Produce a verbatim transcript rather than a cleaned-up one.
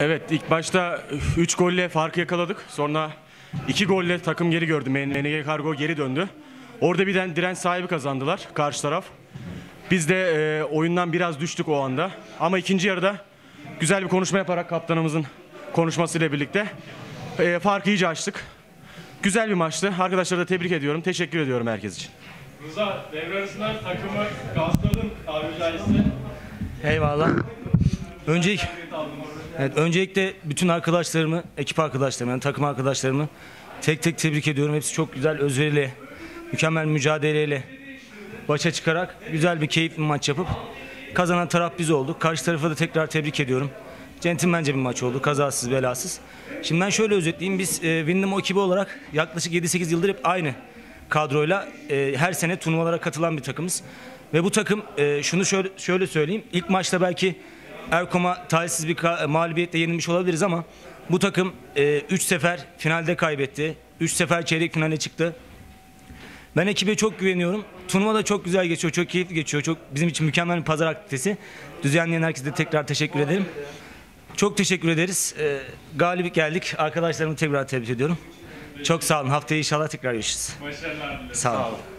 Evet, ilk başta üç golle farkı yakaladık. Sonra iki golle takım geri gördü. M N G Kargo geri döndü. Orada birden direnç sahibi kazandılar karşı taraf. Biz de e, oyundan biraz düştük o anda. Ama ikinci yarıda güzel bir konuşma yaparak kaptanımızın konuşmasıyla birlikte e, farkı iyice açtık. Güzel bir maçtı. Arkadaşlara da tebrik ediyorum. Teşekkür ediyorum herkes için. Rıza, devre arasında takımı gazladın tabiri caizse. Eyvallah. Öncelik, evet, öncelikle bütün arkadaşlarımı, ekip arkadaşlarımı, yani takım arkadaşlarımı tek tek tebrik ediyorum. Hepsi çok güzel, özveriyle, mükemmel mücadeleyle başa çıkarak güzel bir keyifli maç yapıp kazanan taraf biz olduk. Karşı tarafa da tekrar tebrik ediyorum. Centilmence bir maç oldu, kazasız belasız. Şimdi ben şöyle özetleyeyim, biz e, Windham o ekibi olarak yaklaşık yedi sekiz yıldır hep aynı kadroyla e, her sene turnuvalara katılan bir takımız. Ve bu takım e, şunu şöyle, şöyle söyleyeyim, ilk maçta belki Erkom'a talihsiz bir mağlubiyetle yenilmiş olabiliriz ama bu takım üç e, sefer finalde kaybetti, üç sefer çeyrek finale çıktı. Ben ekibe çok güveniyorum. Turnuva da çok güzel geçiyor, çok keyifli geçiyor. Çok bizim için mükemmel bir pazar aktivitesi. Düzenleyen herkese de tekrar teşekkür ederim. Çok teşekkür ederiz. E, galip geldik. Arkadaşlarımı tekrar tebrik ediyorum. Çok sağ olun. Haftaya inşallah tekrar görüşürüz. Başarılar. Sağ olun.